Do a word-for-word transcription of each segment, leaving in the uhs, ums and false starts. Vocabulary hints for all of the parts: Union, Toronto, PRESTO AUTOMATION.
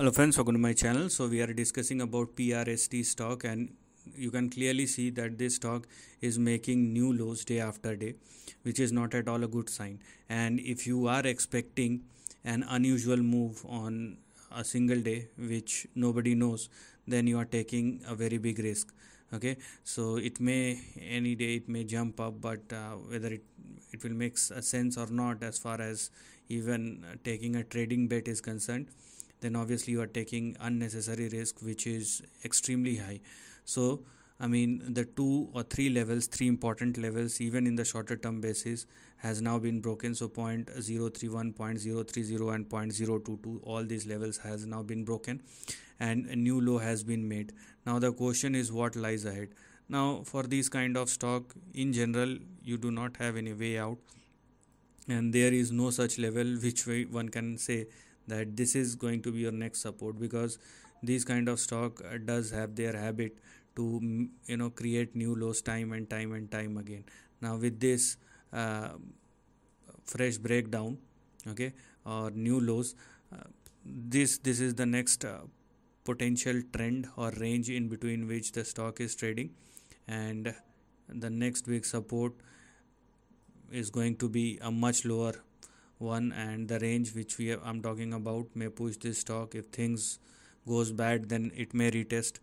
Hello friends, welcome to my channel. So we are discussing about P R S T stock, and you can clearly see that this stock is making new lows day after day, which is not at all a good sign. And if you are expecting an unusual move on a single day which nobody knows, then you are taking a very big risk. Okay, so it may any day it may jump up, but uh, whether it it will make a sense or not as far as even taking a trading bet is concerned, then obviously you are taking unnecessary risk which is extremely high. So I mean, the two or three levels, three important levels even in the shorter term basis has now been broken. So zero point zero three one, zero point zero three zero and zero point zero two two, all these levels has now been broken and a new low has been made. Now the question is what lies ahead. Now for these kind of stock in general, you do not have any way out, and there is no such level which way one can say that this is going to be your next support, because these kind of stock does have their habit to, you know, create new lows time and time and time again. Now with this uh, fresh breakdown, okay, or new lows, uh, this this is the next uh, potential trend or range in between which the stock is trading, and the next big support is going to be a much lower one, and the range which we have, I'm talking about may push this stock. If things goes bad, then it may retest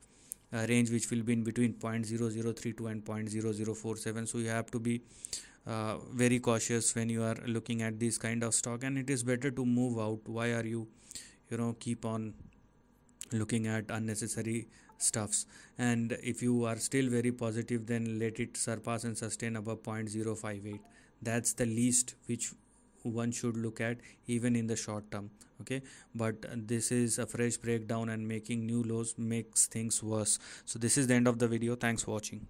a range which will be in between zero point zero zero three two and zero point zero zero four seven. So you have to be uh, very cautious when you are looking at these kind of stock, and it is better to move out. Why are you you know keep on looking at unnecessary stuffs? And if you are still very positive, then let it surpass and sustain above zero point zero five eight. That's the least which one should look at even in the short term. Okay, but this is a fresh breakdown and making new lows makes things worse. So this is the end of the video. Thanks for watching.